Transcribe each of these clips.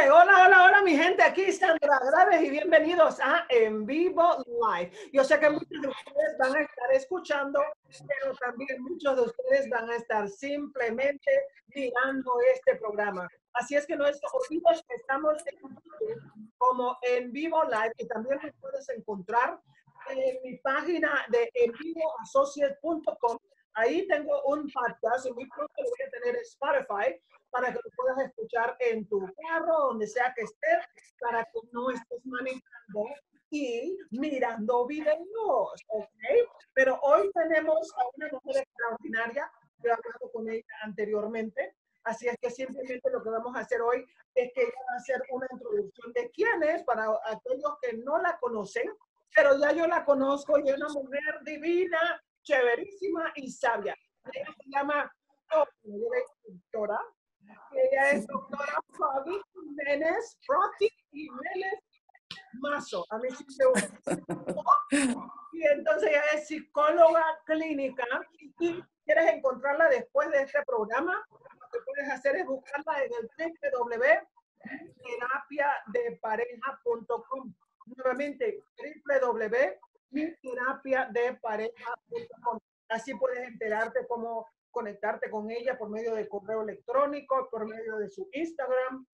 Dice, hola, hola, hola mi gente, aquí Sandra Graves y bienvenidos a En Vivo Live. Yo sé que muchos de ustedes van a estar escuchando, pero también muchos de ustedes van a estar simplemente mirando este programa. Así es que no es olvides que estamos en YouTube como En Vivo Live y también nos puedes encontrar en mi página de envivoassociates.com. Ahí tengo un podcast y muy pronto lo voy a tener en Spotify para que lo puedas escuchar en tu carro, donde sea que estés, para que no estés manejando y mirando videos, ¿ok? Pero hoy tenemos a una mujer extraordinaria, yo he hablado con ella anteriormente, así es que simplemente lo que vamos a hacer hoy es que ella va a hacer una introducción de quién es para aquellos que no la conocen, pero ya yo la conozco y es una mujer divina, chéverísima y sabia. Ella se llama, doctora Frauky Jiménez, Mazo. A mí sí se usa. Y entonces ella es psicóloga clínica. Y quieres encontrarla después de este programa, lo que puedes hacer es buscarla en el www.miterapiadepareja.com. Nuevamente, www.miterapiadepareja.com. Así puedes enterarte cómo conectarte con ella por medio de correo electrónico, por medio de su Instagram.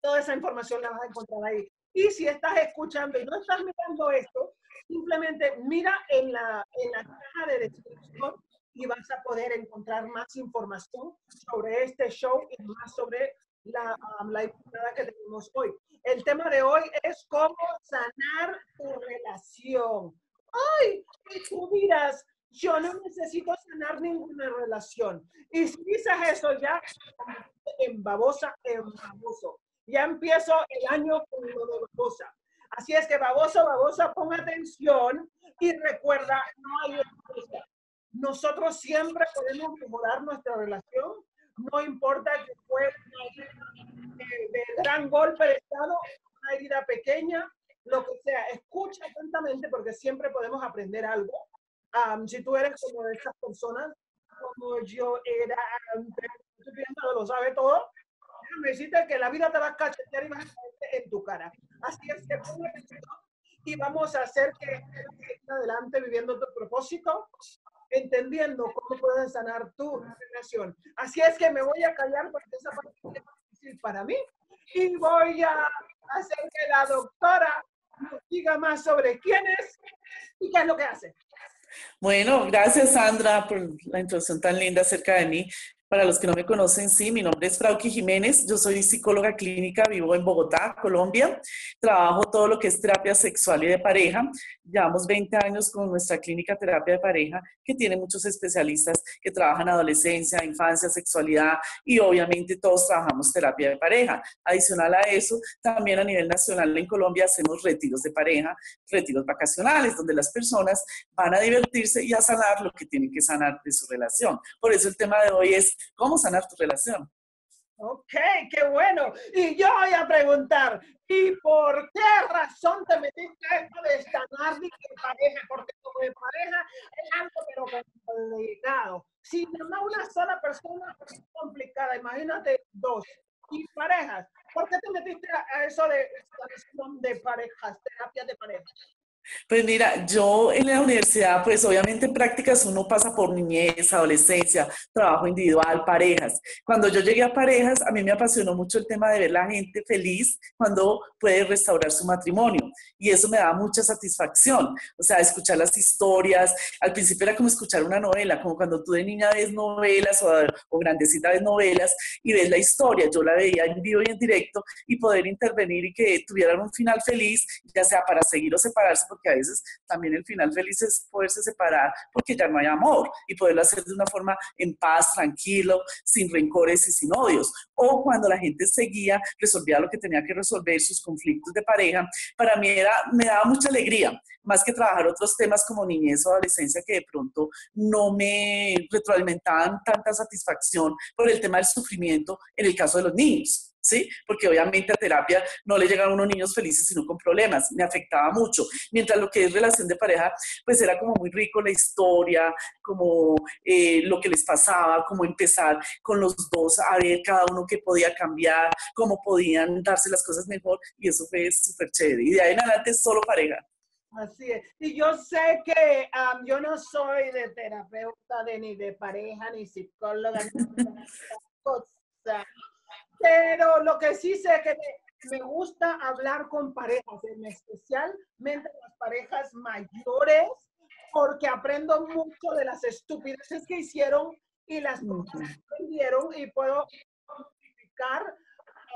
Toda esa información la vas a encontrar ahí. Y si estás escuchando y no estás mirando esto, simplemente mira en la caja de descripción y vas a poder encontrar más información sobre este show y más sobre la invitada que tenemos hoy. El tema de hoy es cómo sanar tu relación. ¡Ay! Tú miras, yo no necesito sanar ninguna relación. Y si dices eso ya, en baboso. Ya empiezo el año con lo de babosa. Así es que baboso, babosa, pon atención y recuerda, no hay excusa. Nosotros siempre podemos mejorar nuestra relación. No importa que fue una herida de gran golpe de estado, una herida pequeña, lo que sea. Escucha atentamente porque siempre podemos aprender algo. Si tú eres como de esas personas, como yo era antes, tú piensas, lo sabe todo, déjame decirte que la vida te va a cachetear y vas a caer en tu cara. Así es que ponle atención y vamos a hacer que estés adelante viviendo tu propósito, entendiendo cómo puedes sanar tu relación. Así es que me voy a callar porque esa parte es difícil para mí y voy a hacer que la doctora nos diga más sobre quién es y qué es lo que hace. Bueno, gracias Sandra por la introducción tan linda acerca de mí. Para los que no me conocen, sí, mi nombre es Frauky Jiménez, yo soy psicóloga clínica, vivo en Bogotá, Colombia. Trabajo todo lo que es terapia sexual y de pareja. Llevamos 20 años con nuestra clínica terapia de pareja, que tiene muchos especialistas que trabajan adolescencia, infancia, sexualidad y obviamente todos trabajamos terapia de pareja. Adicional a eso, también a nivel nacional en Colombia hacemos retiros de pareja, retiros vacacionales, donde las personas van a divertirse y a sanar lo que tienen que sanar de su relación. Por eso el tema de hoy es ¿cómo sanar tu relación? Ok, qué bueno. Y yo voy a preguntar, ¿y por qué razón te metiste a esto de sanar de pareja? Porque como de pareja es algo pero complicado. Si nomás una sola persona es complicada, imagínate dos y parejas. ¿Por qué te metiste a eso de sanación de parejas, terapia de parejas? Pues mira, yo en la universidad, pues obviamente en prácticas uno pasa por niñez, adolescencia, trabajo individual, parejas. Cuando yo llegué a parejas, a mí me apasionó mucho el tema de ver la gente feliz cuando puede restaurar su matrimonio. Y eso me daba mucha satisfacción. O sea, escuchar las historias. Al principio era como escuchar una novela, como cuando tú de niña ves novelas o grandecita ves novelas y ves la historia. Yo la veía en vivo y en directo y poder intervenir y que tuvieran un final feliz, ya sea para seguir o separarse, porque a veces también el final feliz es poderse separar porque ya no hay amor y poderlo hacer de una forma en paz, tranquilo, sin rencores y sin odios. O cuando la gente seguía, resolvía lo que tenía que resolver, sus conflictos de pareja, para mí me daba mucha alegría, más que trabajar otros temas como niñez o adolescencia que de pronto no me retroalimentaban tanta satisfacción por el tema del sufrimiento en el caso de los niños. ¿sí? Porque obviamente a terapia no le llegan a unos niños felices sino con problemas, me afectaba mucho. Mientras lo que es relación de pareja, pues era como muy rico la historia, como lo que les pasaba, como empezar con los dos a ver cada uno qué podía cambiar, cómo podían darse las cosas mejor, y eso fue súper chévere. Y de ahí en adelante solo pareja. Así es. Y yo sé que yo no soy de terapeuta ni de pareja, ni psicóloga, ni cosa. Pero lo que sí sé es que me gusta hablar con parejas, especialmente las parejas mayores, porque aprendo mucho de las estupideces que hicieron y las cosas que aprendieron, y puedo explicar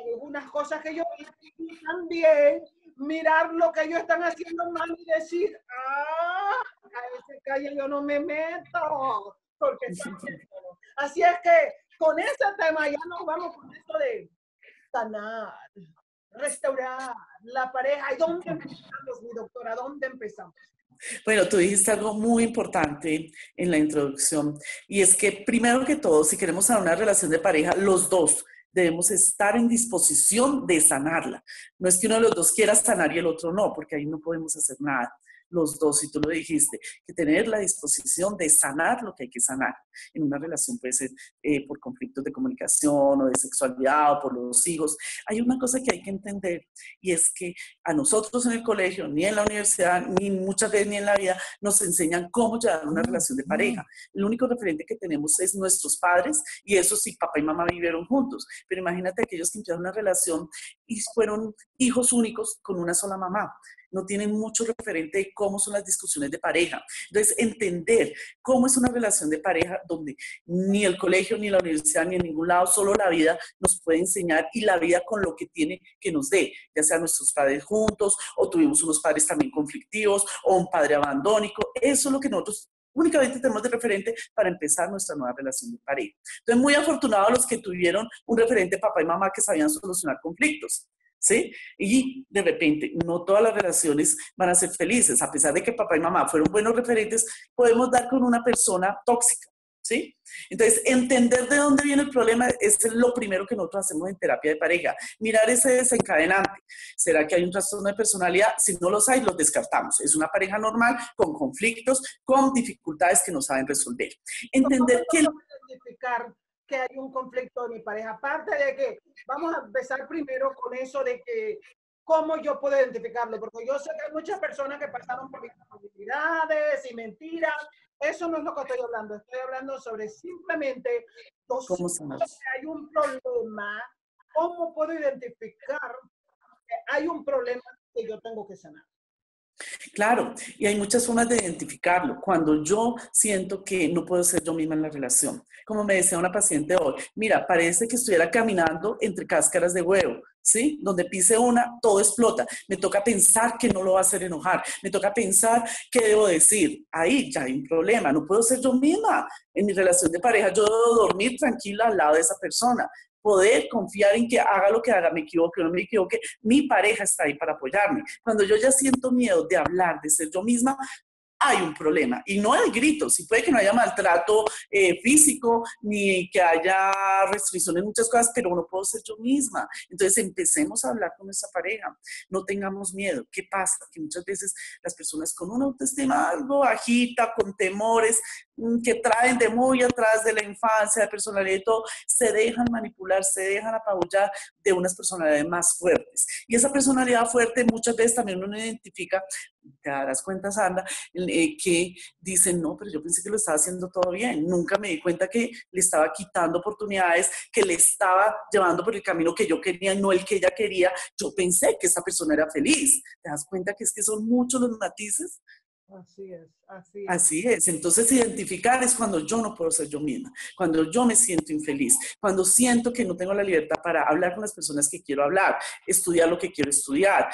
algunas cosas que yo hice, y también mirar lo que ellos están haciendo mal y decir, ah, a ese calle yo no me meto, porque están haciendo. Así es que con ese tema ya nos vamos con esto de sanar, restaurar la pareja. ¿Y dónde empezamos, mi doctora? ¿Dónde empezamos? Bueno, tú dijiste algo muy importante en la introducción, y es que primero que todo, si queremos sanar una relación de pareja, los dos debemos estar en disposición de sanarla. No es que uno de los dos quiera sanar y el otro no, porque ahí no podemos hacer nada. Los dos, y tú lo dijiste, que tener la disposición de sanar lo que hay que sanar. En una relación puede ser por conflictos de comunicación o de sexualidad o por los hijos. Hay una cosa que hay que entender, y es que a nosotros en el colegio, ni en la universidad, ni muchas veces ni en la vida, nos enseñan cómo llevar una relación de pareja. El único referente que tenemos es nuestros padres, y eso sí, papá y mamá vivieron juntos. Pero imagínate aquellos que empezaron una relación y fueron hijos únicos con una sola mamá. No tienen mucho referente de cómo son las discusiones de pareja. Entonces, entender cómo es una relación de pareja donde ni el colegio, ni la universidad, ni en ningún lado, solo la vida nos puede enseñar, y la vida con lo que tiene que nos dé, ya sea nuestros padres juntos, o tuvimos unos padres también conflictivos, o un padre abandónico. Eso es lo que nosotros únicamente tenemos de referente para empezar nuestra nueva relación de pareja. Entonces, muy afortunados los que tuvieron un referente papá y mamá que sabían solucionar conflictos. ¿Sí? Y de repente, no todas las relaciones van a ser felices. A pesar de que papá y mamá fueron buenos referentes, podemos dar con una persona tóxica. ¿Sí? Entonces, entender de dónde viene el problema es lo primero que nosotros hacemos en terapia de pareja. Mirar ese desencadenante. ¿Será que hay un trastorno de personalidad? Si no los hay, los descartamos. Es una pareja normal, con conflictos, con dificultades que no saben resolver. Entender que... que hay un conflicto de mi pareja, aparte de que vamos a empezar primero con eso de que cómo yo puedo identificarlo, porque yo sé que hay muchas personas que pasaron por infidelidades y mentiras. Eso no es lo que estoy hablando. Estoy hablando sobre simplemente dos cosas. Hay un problema, cómo puedo identificar que hay un problema que yo tengo que sanar. Claro, y hay muchas formas de identificarlo. Cuando yo siento que no puedo ser yo misma en la relación, como me decía una paciente hoy, mira, parece que estuviera caminando entre cáscaras de huevo, ¿sí? Donde pise una, todo explota. Me toca pensar que no lo va a hacer enojar, me toca pensar qué debo decir. Ahí ya hay un problema, no puedo ser yo misma en mi relación de pareja. Yo debo dormir tranquila al lado de esa persona, poder confiar en que haga lo que haga, me equivoque o no me equivoque, mi pareja está ahí para apoyarme. Cuando yo ya siento miedo de hablar, de ser yo misma, hay un problema. Y no hay gritos, y puede que no haya maltrato físico, ni que haya restricciones en muchas cosas, pero no puedo ser yo misma. Entonces empecemos a hablar con nuestra pareja, no tengamos miedo. ¿Qué pasa? Que muchas veces las personas con una autoestima algo bajita, con temores, que traen de muy atrás de la infancia, de personalidad y todo, se dejan manipular, se dejan apabullar de unas personalidades más fuertes. Y esa personalidad fuerte muchas veces también uno identifica, te darás cuenta, Sandra, que dicen, no, pero yo pensé que lo estaba haciendo todo bien, nunca me di cuenta que le estaba quitando oportunidades, que le estaba llevando por el camino que yo quería, no el que ella quería, yo pensé que esa persona era feliz. ¿Te das cuenta que es que son muchos los matices? Así es, así es. Así es. Entonces, identificar es cuando yo no puedo ser yo misma, cuando yo me siento infeliz, cuando siento que no tengo la libertad para hablar con las personas que quiero hablar, estudiar lo que quiero estudiar,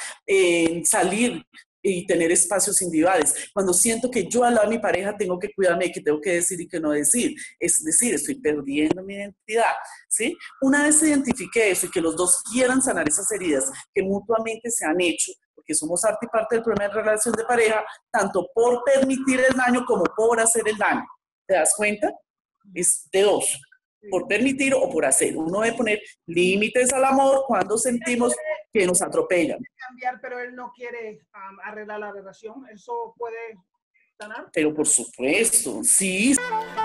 salir y tener espacios individuales, cuando siento que yo al lado de mi pareja tengo que cuidarme y que tengo que decir y que no decir. Es decir, estoy perdiendo mi identidad, ¿sí? Una vez identifique eso y que los dos quieran sanar esas heridas que mutuamente se han hecho, porque somos arte y parte del problema de relación de pareja, tanto por permitir el daño como por hacer el daño. ¿Te das cuenta? Es de dos. por permitir o por hacer. Uno debe poner límites al amor cuando sentimos que nos atropellan. Cambiar, pero él no quiere arreglar la relación. Eso puede... Pero por supuesto, sí.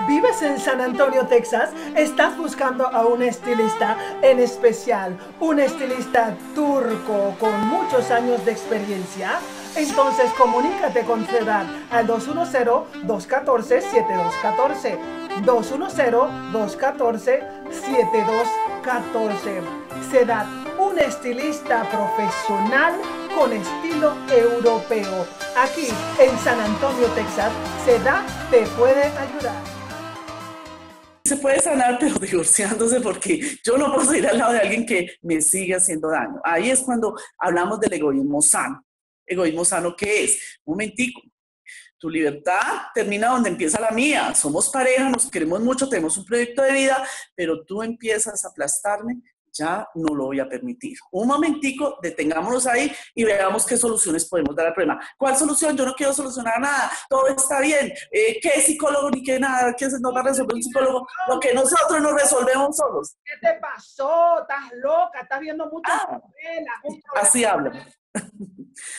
¿Vives en San Antonio, Texas? ¿Estás buscando a un estilista en especial? ¿Un estilista turco con muchos años de experiencia? Entonces comunícate con CEDAT al 210-214-7214. 210-214-7214. CEDAT, un estilista profesional con estilo europeo. Aquí en San Antonio, Texas, CEDAT te puede ayudar. Se puede sanar, pero divorciándose, porque yo no puedo ir al lado de alguien que me sigue haciendo daño. Ahí es cuando hablamos del egoísmo sano. ¿Egoísmo sano qué es? Un momentico. Tu libertad termina donde empieza la mía. Somos pareja, nos queremos mucho, tenemos un proyecto de vida, pero tú empiezas a aplastarme, ya no lo voy a permitir. Un momentico, detengámonos ahí y veamos qué soluciones podemos dar al problema. ¿Cuál solución? Yo no quiero solucionar nada, todo está bien. ¿Qué psicólogo ni qué nada? ¿Qué no va a resolver un psicólogo? Lo que nosotros nos resolvemos solos. ¿Qué te pasó? ¿Estás loca? ¿Estás viendo muchas novelas? Así hablan.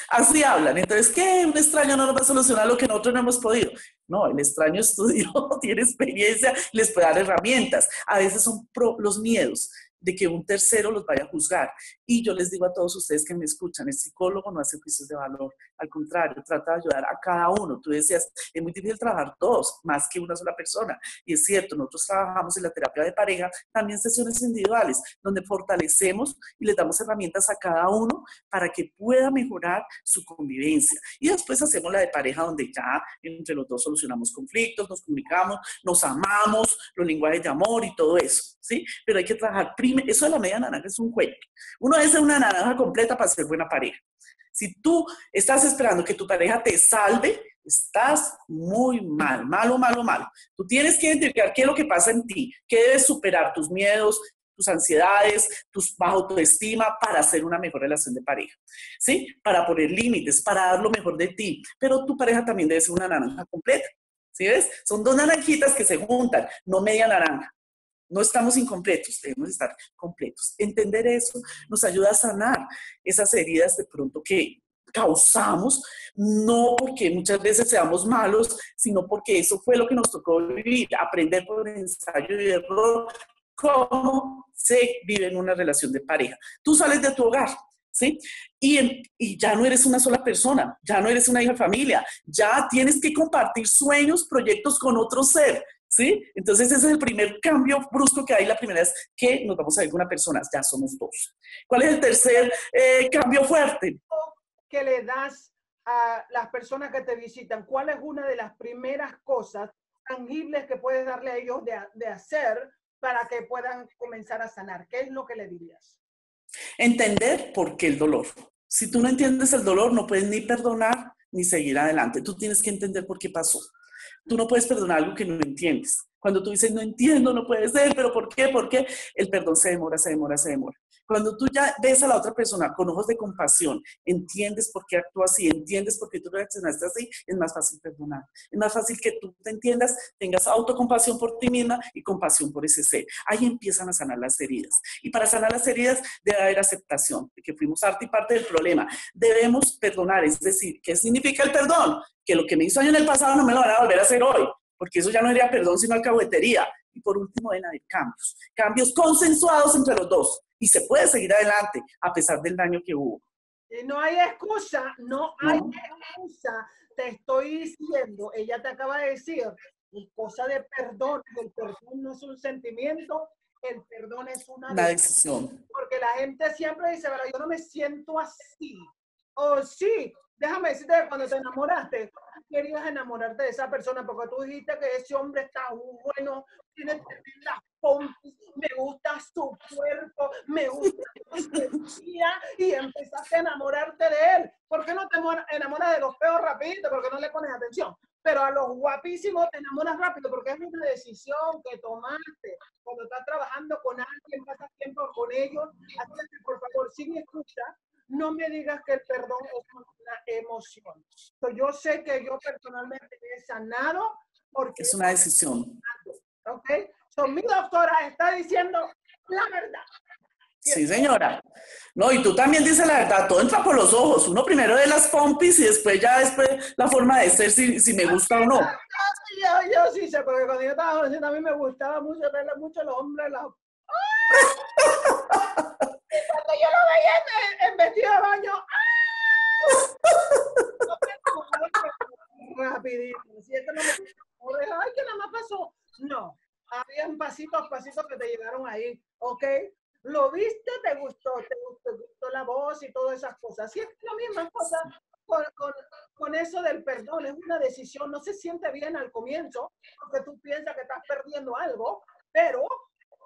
Así hablan. Entonces, ¿qué? Un extraño no nos va a solucionar lo que nosotros no hemos podido. No, el extraño estudió, tiene experiencia, les puede dar herramientas. A veces son los miedos de que un tercero los vaya a juzgar. Y yo les digo a todos ustedes que me escuchan, el psicólogo no hace juicios de valor, al contrario, trata de ayudar a cada uno. Tú decías, es muy difícil trabajar dos, más que una sola persona. Y es cierto, nosotros trabajamos en la terapia de pareja, también sesiones individuales, donde fortalecemos y les damos herramientas a cada uno para que pueda mejorar su convivencia. Y después hacemos la de pareja, donde ya entre los dos solucionamos conflictos, nos comunicamos, nos amamos, los lenguajes de amor y todo eso, ¿sí? Pero hay que trabajar primero. Eso de la media naranja es un cuento. Uno es una naranja completa para ser buena pareja. Si tú estás esperando que tu pareja te salve, estás muy mal, malo, malo, malo. Tú tienes que identificar qué es lo que pasa en ti, qué debes superar, tus miedos, tus ansiedades, tus baja autoestima, para hacer una mejor relación de pareja, ¿sí? Para poner límites, para dar lo mejor de ti. Pero tu pareja también debe ser una naranja completa, ¿sí ves? Son dos naranjitas que se juntan, no media naranja. No estamos incompletos, debemos estar completos. Entender eso nos ayuda a sanar esas heridas de pronto que causamos, no porque muchas veces seamos malos, sino porque eso fue lo que nos tocó vivir, aprender por ensayo y error cómo se vive en una relación de pareja. Tú sales de tu hogar, ¿sí? Y ya no eres una sola persona, ya no eres una hija de familia, ya tienes que compartir sueños, proyectos con otro ser, ¿sí? Entonces ese es el primer cambio brusco que hay. La primera es que nos vamos a ir con una persona, ya somos dos. ¿Cuál es el tercer cambio fuerte? ¿Qué le das a las personas que te visitan? ¿Cuál es una de las primeras cosas tangibles que puedes darle a ellos de hacer para que puedan comenzar a sanar? ¿Qué es lo que le dirías? Entender por qué el dolor. Si tú no entiendes el dolor, no puedes ni perdonar ni seguir adelante. Tú tienes que entender por qué pasó. Tú no puedes perdonar algo que no entiendes. Cuando tú dices, no entiendo, no puede ser, pero ¿por qué? ¿Por qué? El perdón se demora, se demora, se demora. Cuando tú ya ves a la otra persona con ojos de compasión, entiendes por qué actúa así, entiendes por qué tú reaccionaste así, es más fácil perdonar. Es más fácil que tú te entiendas, tengas autocompasión por ti misma y compasión por ese ser. Ahí empiezan a sanar las heridas. Y para sanar las heridas debe haber aceptación, de que fuimos parte y parte del problema. Debemos perdonar, es decir, ¿qué significa el perdón? Que lo que me hizo daño en el pasado no me lo van a volver a hacer hoy, porque eso ya no sería perdón, sino alcahuetería. Y por último, deben haber cambios, cambios consensuados entre los dos. Y se puede seguir adelante a pesar del daño que hubo. No hay excusa, no hay excusa. Te estoy diciendo, ella te acaba de decir, es cosa de perdón. El perdón no es un sentimiento, el perdón es una decisión. Porque la gente siempre dice, pero yo no me siento así. O sí. Déjame decirte que cuando te enamoraste, querías enamorarte de esa persona porque tú dijiste que ese hombre está bueno, tiene tremendas pompis, me gusta su cuerpo, me gusta su energía, y empezaste a enamorarte de él. ¿Por qué no te enamoras de los feos rapidito? Porque no le pones atención. Pero a los guapísimos te enamoras rápido porque es una decisión que tomaste. Cuando estás trabajando con alguien, pasas tiempo con ellos, así que por favor, si me escuchas, no me digas que el perdón es una emoción. Yo sé que yo personalmente he sanado porque... Es una decisión. ¿Okay? So, mi doctora está diciendo la verdad. Sí, señora. No, y tú también dices la verdad, todo entra por los ojos. Uno primero de las pompis y después ya después la forma de ser, si me gusta o no. Yo sí sé, porque cuando yo estaba diciendo, a mí me gustaba mucho verle mucho los hombres. La... ¡Ah! Y cuando yo lo veía en vestido de baño, ¡ah! Rapidito. Si esto no me... Ay, ¿qué nada más pasó? No. Habían pasitos que te llegaron ahí, ¿ok? Lo viste, te gustó la voz y todas esas cosas. Sí, es la misma cosa con eso del perdón. Es una decisión, no se siente bien al comienzo, porque tú piensas que estás perdiendo algo, pero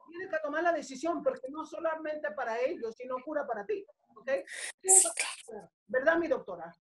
tienes que tomar la decisión, porque no solamente para ellos, sino cura para ti, ¿ok? ¿Verdad, mi doctora?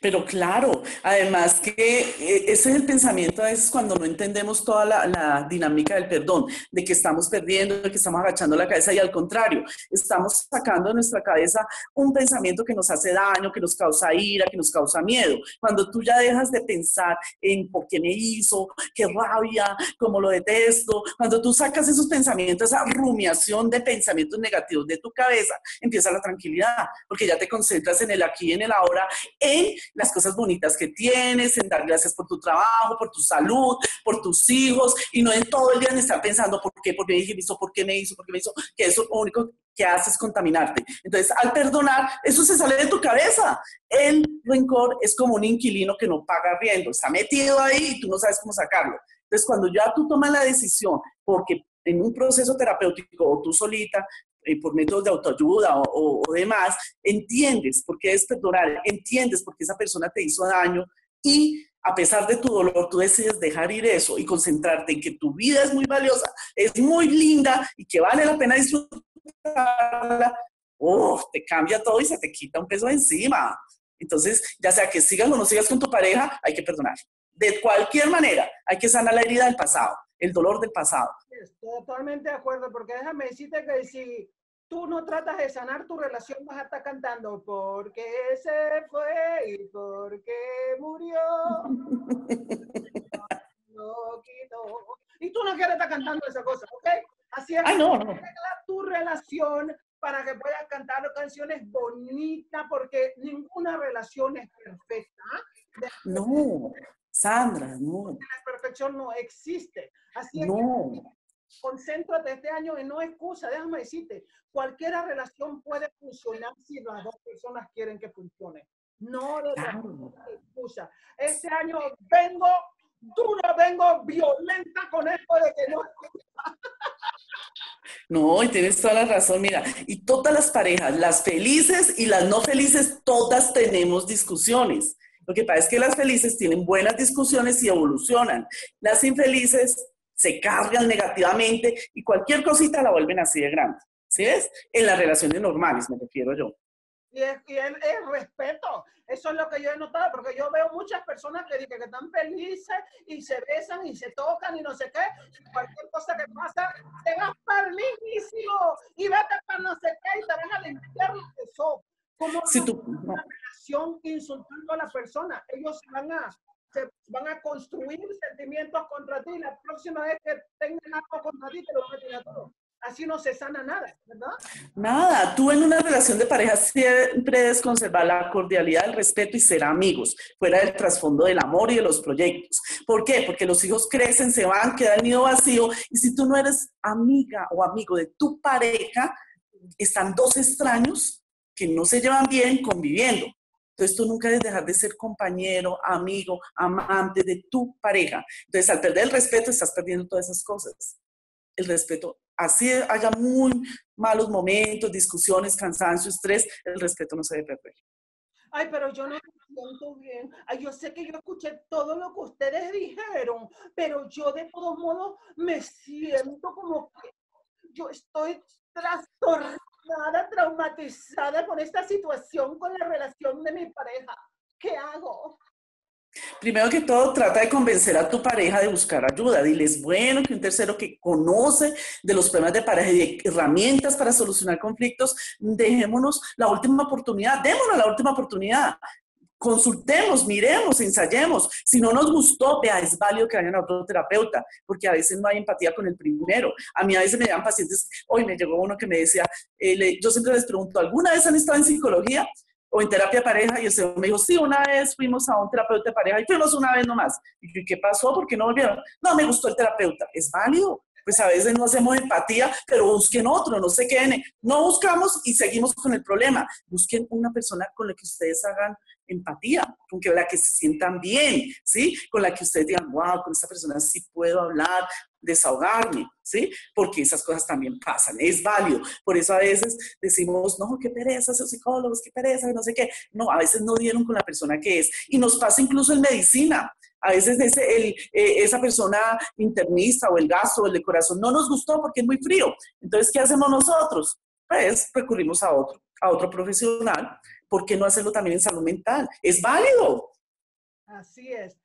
Pero claro, además que ese es el pensamiento a veces cuando no entendemos toda la dinámica del perdón, de que estamos perdiendo, de que estamos agachando la cabeza y al contrario, estamos sacando de nuestra cabeza un pensamiento que nos hace daño, que nos causa ira, que nos causa miedo. Cuando tú ya dejas de pensar en por qué me hizo, qué rabia, cómo lo detesto, cuando tú sacas esos pensamientos, esa rumiación de pensamientos negativos de tu cabeza, empieza la tranquilidad, porque ya te concentras en el aquí, en el ahora, en las cosas bonitas que tienes, en dar gracias por tu trabajo, por tu salud, por tus hijos, y no en todo el día en estar pensando por qué me hizo, que eso es lo único que hace es contaminarte. Entonces, al perdonar, eso se sale de tu cabeza. El rencor es como un inquilino que no paga arriendo, está metido ahí y tú no sabes cómo sacarlo. Entonces, cuando ya tú tomas la decisión, porque en un proceso terapéutico o tú solita, por métodos de autoayuda o demás, entiendes por qué es perdonar, entiendes por qué esa persona te hizo daño y a pesar de tu dolor, tú decides dejar ir eso y concentrarte en que tu vida es muy valiosa, es muy linda y que vale la pena disfrutarla. ¡Oh! Te cambia todo y se te quita un peso encima. Entonces, ya sea que sigas o no sigas con tu pareja, hay que perdonar. De cualquier manera, hay que sanar la herida del pasado, el dolor del pasado. Estoy totalmente de acuerdo, porque déjame decirte que si tú no tratas de sanar tu relación, vas a estar cantando porque se fue y porque murió. No. Y tú no quieres estar cantando esa cosa, ¿ok? Así es. Ay, no. Arregla tu relación para que puedas cantar canciones bonitas, porque ninguna relación es perfecta. No, Sandra, no. La perfección no existe. Así es. No. Concéntrate este año en no excusa, déjame decirte, cualquier relación puede funcionar si las dos personas quieren que funcione. No de excusa. Este año vengo dura, vengo violenta con esto de que no excusa. No, y tienes toda la razón, mira, y todas las parejas, las felices y las no felices, todas tenemos discusiones. Lo que pasa es que las felices tienen buenas discusiones y evolucionan. Las infelices se cargan negativamente y cualquier cosita la vuelven así de grande. ¿Sí ves? En las relaciones normales, me refiero yo. Y el respeto. Eso es lo que yo he notado, porque yo veo muchas personas que dicen que están felices y se besan y se tocan y no sé qué. Cualquier cosa que pasa, te vas para el mismísimo y vete para no sé qué y te vas a limpiar lo que son. Como una relación insultando a la persona. Ellos se van a construir sentimientos contra ti. La próxima vez que tengan algo contra ti, te lo van a tirar todo. Así no se sana nada, ¿verdad? Nada. Tú en una relación de pareja siempre debes conservar la cordialidad, el respeto y ser amigos, fuera del trasfondo del amor y de los proyectos. ¿Por qué? Porque los hijos crecen, se van, queda el nido vacío. Y si tú no eres amiga o amigo de tu pareja, están dos extraños que no se llevan bien conviviendo. Entonces, tú nunca debes dejar de ser compañero, amigo, amante de tu pareja. Entonces, al perder el respeto, estás perdiendo todas esas cosas. El respeto, así haya muy malos momentos, discusiones, cansancio, estrés, el respeto no se debe perder. Ay, pero yo no me siento bien. Ay, yo sé que yo escuché todo lo que ustedes dijeron, pero yo de todos modos me siento como que yo estoy trastornada, traumatizada con esta situación, con la relación de mi pareja. ¿Qué hago? Primero que todo, trata de convencer a tu pareja de buscar ayuda. Diles, bueno, que un tercero que conoce de los problemas de pareja y de herramientas para solucionar conflictos, démonos la última oportunidad. Consultemos, miremos, ensayemos. Si no nos gustó, vea, es válido que vayan a otro terapeuta, porque a veces no hay empatía con el primero. A mí a veces me llegan pacientes, hoy me llegó uno que me decía, yo siempre les pregunto, ¿alguna vez han estado en psicología o en terapia de pareja? Y el señor me dijo, sí, una vez fuimos a un terapeuta de pareja y fuimos una vez nomás. Y yo, ¿qué pasó? ¿Por qué no volvieron? No, me gustó el terapeuta. Es válido. Pues a veces no hacemos empatía, pero busquen otro, no se queden, no buscamos y seguimos con el problema. Busquen una persona con la que ustedes hagan empatía, con la que se sientan bien, ¿sí? Con la que ustedes digan, wow, con esta persona sí puedo hablar, desahogarme, ¿sí? Porque esas cosas también pasan, es válido. Por eso a veces decimos, no, qué pereza esos psicólogos, qué pereza, no sé qué. No, a veces no dieron con la persona que es. Y nos pasa incluso en medicina. A veces esa persona internista o el gastro o el de corazón no nos gustó porque es muy frío. Entonces, ¿qué hacemos nosotros? Pues recurrimos a otro profesional. ¿Por qué no hacerlo también en salud mental? Es válido. Así es.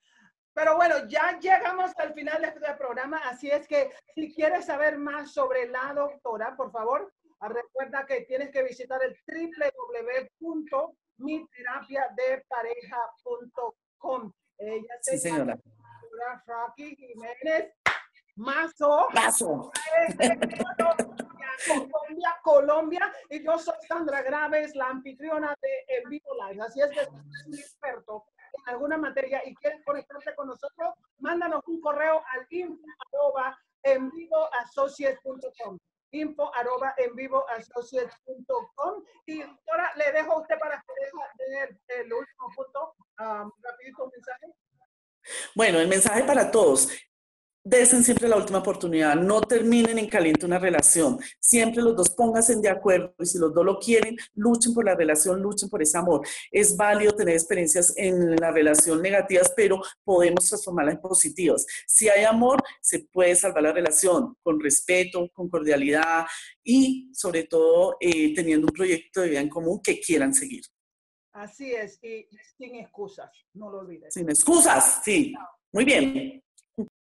Pero bueno, ya llegamos al final de este programa. Así es que si quieres saber más sobre la doctora, por favor, recuerda que tienes que visitar el www.miterapiadepareja.com. Ella sí, se llama Frauky Jiménez Mazo. Mazo. Colombia, Colombia. Y yo soy Sandra Graves, la anfitriona de En Vivo Live. Así es que si eres un experto en alguna materia y quieres conectarte con nosotros, mándanos un correo al info@envivoassociates.com. info@envivoassociates.com. Y doctora, le dejo a usted para que deje el último punto. Rapidito un mensaje. Bueno, el mensaje para todos. Desen siempre la última oportunidad. No terminen en caliente una relación. Siempre los dos pónganse de acuerdo y si los dos lo quieren, luchen por la relación, luchen por ese amor. Es válido tener experiencias en la relación negativas, pero podemos transformarlas en positivas. Si hay amor, se puede salvar la relación con respeto, con cordialidad y sobre todo teniendo un proyecto de vida en común que quieran seguir. Así es, y sin excusas, no lo olvides. Sin excusas, sí. Muy bien.